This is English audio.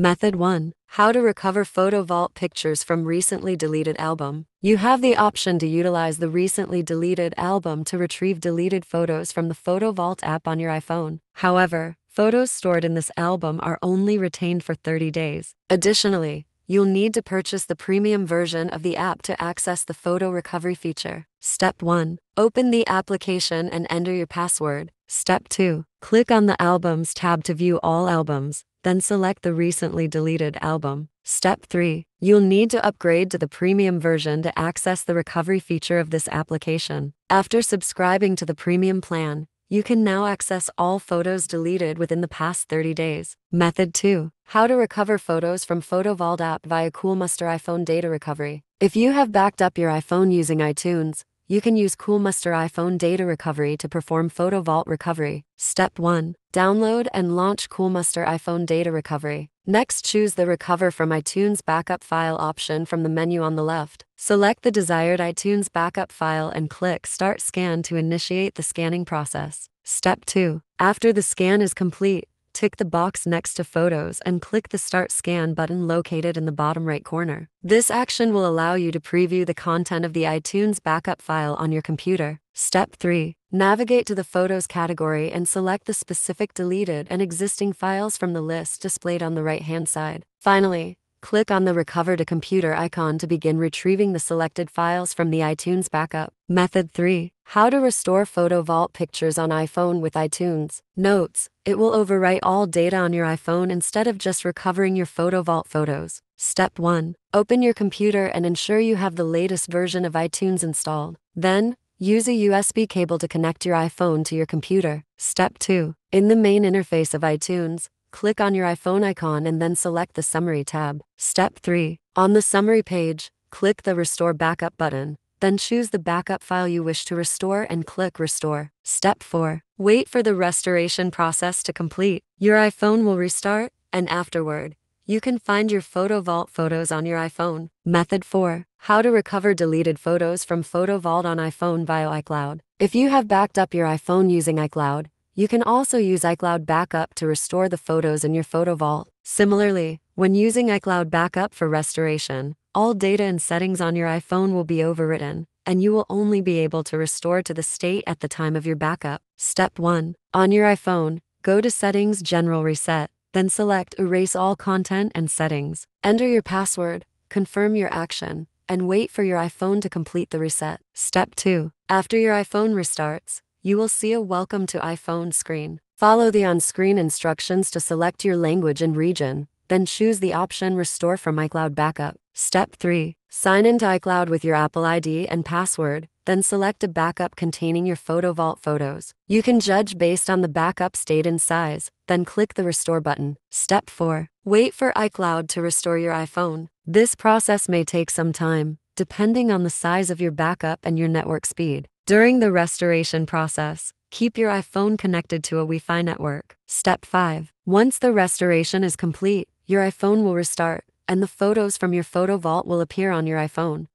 Method 1. How to recover Photo Vault pictures from recently deleted album. You have the option to utilize the recently deleted album to retrieve deleted photos from the Photo Vault app on your iPhone. However, photos stored in this album are only retained for 30 days. Additionally, you'll need to purchase the premium version of the app to access the photo recovery feature. Step 1. Open the application and enter your password. Step 2. Click on the Albums tab to view all albums, then select the recently deleted album. Step 3. You'll need to upgrade to the premium version to access the recovery feature of this application. After subscribing to the premium plan, you can now access all photos deleted within the past 30 days. Method 2. How to recover photos from Photo Vault app via Coolmuster iPhone Data Recovery. If you have backed up your iPhone using iTunes, you can use Coolmuster iPhone Data Recovery to perform Photo Vault recovery. Step 1. Download and launch Coolmuster iPhone Data Recovery. Next, choose the Recover from iTunes backup file option from the menu on the left. Select the desired iTunes backup file and click Start Scan to initiate the scanning process. Step 2. After the scan is complete, tick the box next to Photos and click the Start Scan button located in the bottom right corner. This action will allow you to preview the content of the iTunes backup file on your computer. Step 3. Navigate to the Photos category and select the specific deleted and existing files from the list displayed on the right-hand side. Finally, click on the Recover to Computer icon to begin retrieving the selected files from the iTunes backup. Method 3. How to restore Photo Vault pictures on iPhone with iTunes. Notes: it will overwrite all data on your iPhone instead of just recovering your Photo Vault photos. Step 1. Open your computer and ensure you have the latest version of iTunes installed. Then, use a USB cable to connect your iPhone to your computer. Step 2. In the main interface of iTunes, click on your iPhone icon and then select the Summary tab. Step 3. On the Summary page, click the Restore Backup button, then choose the backup file you wish to restore and click Restore. Step 4. Wait for the restoration process to complete. Your iPhone will restart, and afterward, you can find your Photo Vault photos on your iPhone. Method 4. How to recover deleted photos from Photo Vault on iPhone via iCloud. If you have backed up your iPhone using iCloud, you can also use iCloud Backup to restore the photos in your Photo Vault. Similarly, when using iCloud Backup for restoration, all data and settings on your iPhone will be overwritten, and you will only be able to restore to the state at the time of your backup. Step 1. On your iPhone, go to Settings, General Reset, then select Erase All Content and Settings. Enter your password, confirm your action, and wait for your iPhone to complete the reset. Step 2. After your iPhone restarts, you will see a Welcome to iPhone screen. Follow the on-screen instructions to select your language and region, then choose the option Restore from iCloud Backup. Step 3. Sign into iCloud with your Apple ID and password, then select a backup containing your Photo Vault photos. You can judge based on the backup state and size, then click the Restore button. Step 4. Wait for iCloud to restore your iPhone. This process may take some time, depending on the size of your backup and your network speed. During the restoration process, keep your iPhone connected to a Wi-Fi network. Step 5. Once the restoration is complete, your iPhone will restart, and the photos from your Photo Vault will appear on your iPhone.